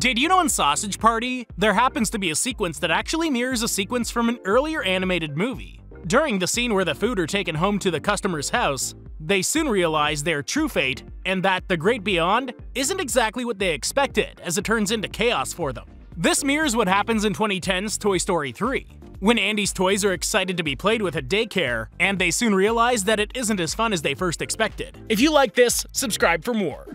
Did you know in Sausage Party, there happens to be a sequence that actually mirrors a sequence from an earlier animated movie? During the scene where the food are taken home to the customer's house, they soon realize their true fate and that the great beyond isn't exactly what they expected, as it turns into chaos for them. This mirrors what happens in 2010's Toy Story 3, when Andy's toys are excited to be played with at daycare, and they soon realize that it isn't as fun as they first expected. If you like this, subscribe for more.